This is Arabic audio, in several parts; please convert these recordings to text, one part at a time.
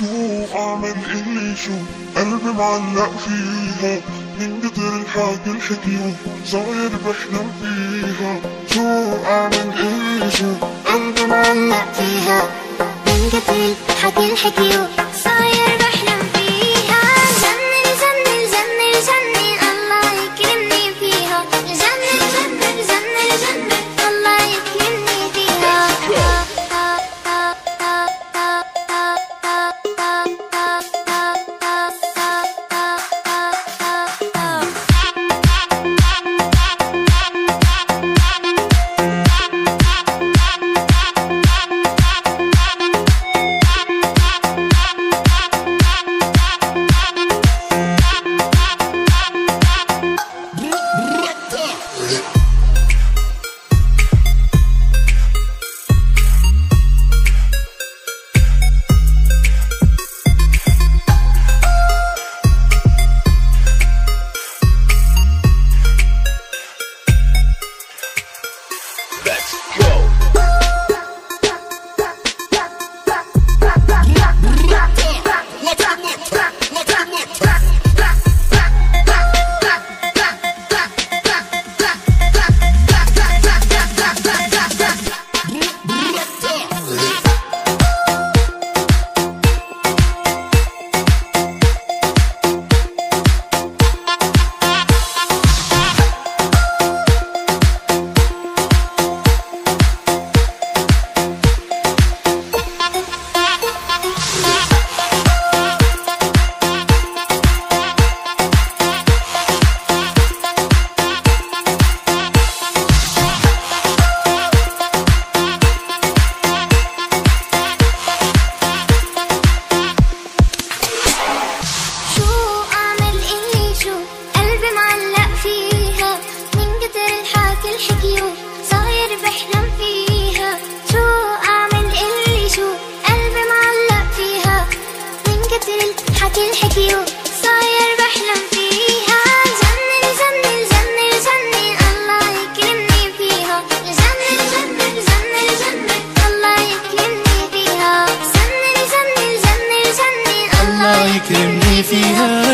مدفوعة من اللي يشوف قلبي معلق فيها من كتر الحاجة الحكيوم صاير بحلم فيها مدفوعة من اللي يشوف قلبي معلق فيها من كتر الحاجة الحكيوم صاير بحلم فيها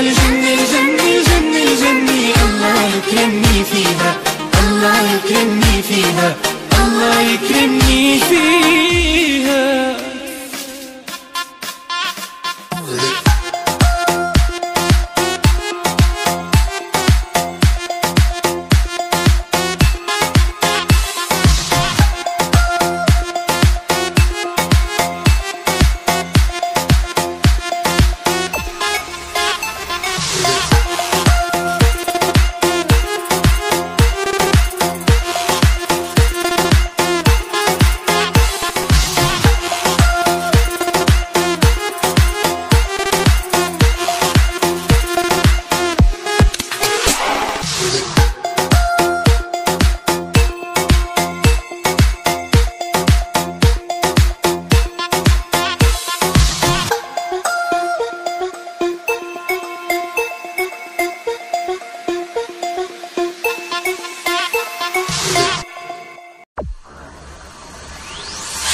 الجنة الجنة الجنة الجنة الله يكرمني فيها الجنة الجنة الجنة الجنة الله يكرمني فيها صاير بحلم فيها شو اعمل اللي شو قلبي معلق فيها من كتر الحكي الحكيو صاير بحلم فيها الجنة الجنة الجنة الجنة الله يكرمني فيها الجنة الجنة الجنة الجنة الله يكرمني فيها الجنة الجنة الجنة الجنة الله يكرمني فيها الجنة الجنة الجنة الجنة الله يكرمني فيها الله يكرمني فيها الله يكرمني فيها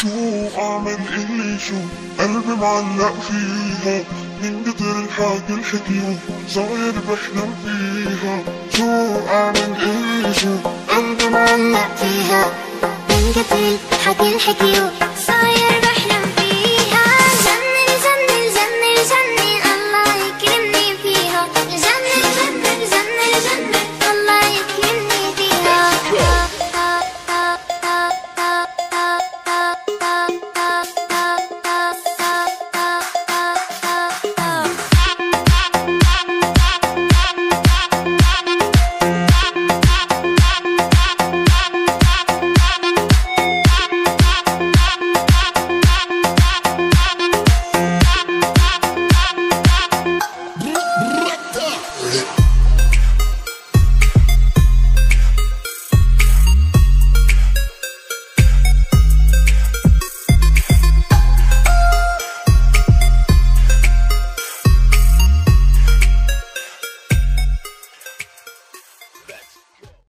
مدفوعة من اللي يشوف قلبي معلق فيها من كتر الحاجة الحكيوم صاير بحلم فيها مدفوعة من اللي يشوف قلبي معلق فيها من كتر الحاجة الحكيوم صاير